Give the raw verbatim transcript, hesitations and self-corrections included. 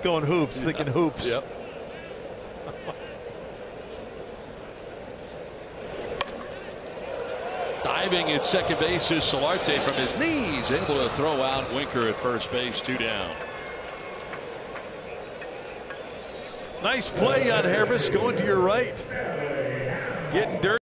kept going hoops, yeah. thinking hoops. Yep. Diving at second base is Solarte from his knees, able to throw out Winker at first base, two down. Nice play on Yangervis, going to your right, getting dirty.